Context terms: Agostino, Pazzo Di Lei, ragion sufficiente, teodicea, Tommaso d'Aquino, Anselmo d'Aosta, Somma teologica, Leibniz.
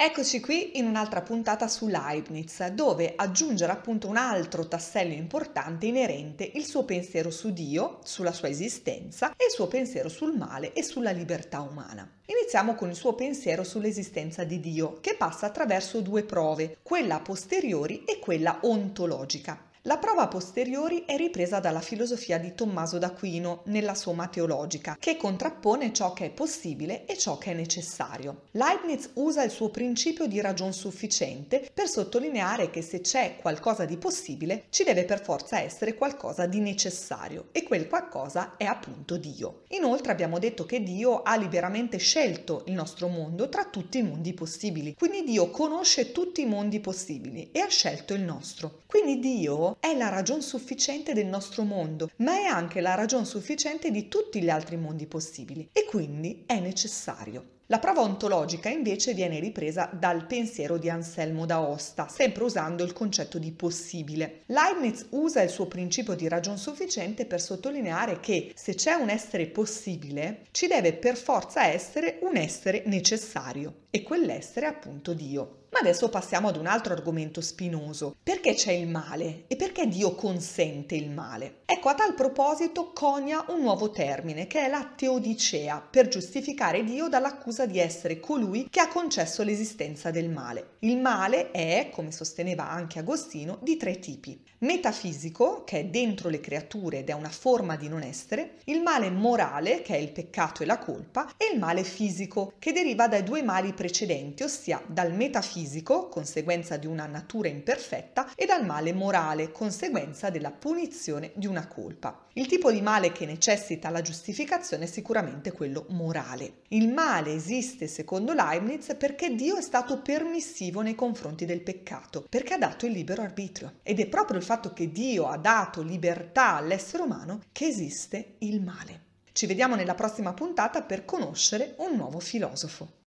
Eccoci qui in un'altra puntata su Leibniz, dove aggiungere appunto un altro tassello importante inerente il suo pensiero su Dio, sulla sua esistenza e il suo pensiero sul male e sulla libertà umana. Iniziamo con il suo pensiero sull'esistenza di Dio, che passa attraverso due prove, quella a posteriori e quella ontologica. La prova a posteriori è ripresa dalla filosofia di Tommaso d'Aquino nella Somma teologica, che contrappone ciò che è possibile e ciò che è necessario. Leibniz usa il suo principio di ragion sufficiente per sottolineare che se c'è qualcosa di possibile, ci deve per forza essere qualcosa di necessario, e quel qualcosa è appunto Dio. Inoltre abbiamo detto che Dio ha liberamente scelto il nostro mondo tra tutti i mondi possibili, quindi Dio conosce tutti i mondi possibili e ha scelto il nostro. Quindi Dio è la ragion sufficiente del nostro mondo, ma è anche la ragion sufficiente di tutti gli altri mondi possibili, e quindi è necessario. La prova ontologica invece viene ripresa dal pensiero di Anselmo d'Aosta, sempre usando il concetto di possibile. Leibniz usa il suo principio di ragion sufficiente per sottolineare che se c'è un essere possibile, ci deve per forza essere un essere necessario, e quell'essere è appunto Dio. Ma adesso passiamo ad un altro argomento spinoso. Perché c'è il male? E perché Dio consente il male? Ecco, a tal proposito conia un nuovo termine, che è la teodicea, per giustificare Dio dall'accusa di essere colui che ha concesso l'esistenza del male. Il male è, come sosteneva anche Agostino, di tre tipi. Metafisico, che è dentro le creature ed è una forma di non essere, il male morale, che è il peccato e la colpa, e il male fisico, che deriva dai due mali precedenti, ossia dal metafisico, conseguenza di una natura imperfetta, e dal male morale, conseguenza della punizione di una colpa. Il tipo di male che necessita la giustificazione è sicuramente quello morale. Il male esiste, secondo Leibniz, perché Dio è stato permissivo nei confronti del peccato, perché ha dato il libero arbitrio. Ed è proprio il fatto che Dio ha dato libertà all'essere umano che esiste il male. Ci vediamo nella prossima puntata per conoscere un nuovo filosofo.